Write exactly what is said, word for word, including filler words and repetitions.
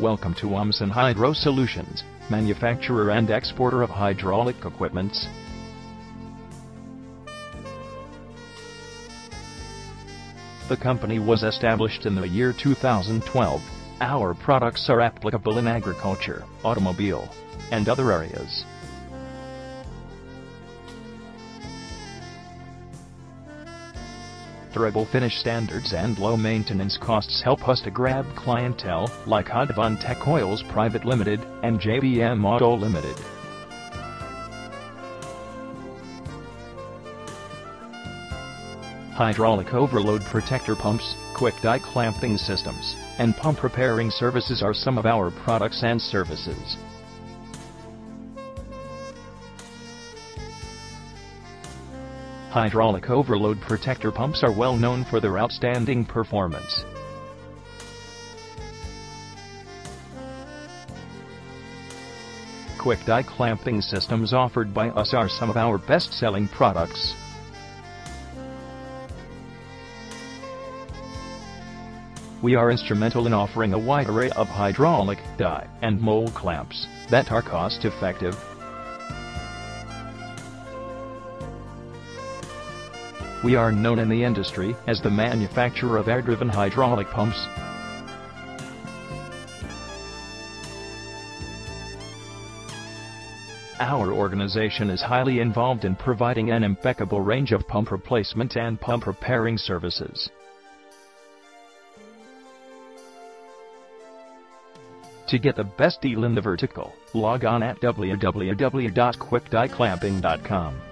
Welcome to Omson Hydro Solutions, manufacturer and exporter of hydraulic equipments. The company was established in the year two thousand twelve. Our products are applicable in agriculture, automobile, and other areas. Durable finish standards and low maintenance costs help us to grab clientele like Advantec Coils Private Limited and J B M Auto Limited. Hydraulic overload protector pumps, quick die clamping systems, and pump repairing services are some of our products and services. Hydraulic overload protector pumps are well known for their outstanding performance. Quick die clamping systems offered by us are some of our best-selling products. We are instrumental in offering a wide array of hydraulic die and mole clamps that are cost-effective. We are known in the industry as the manufacturer of air-driven hydraulic pumps. Our organization is highly involved in providing an impeccable range of pump replacement and pump repairing services. To get the best deal in the vertical, log on at w w w dot quick die clamping dot com.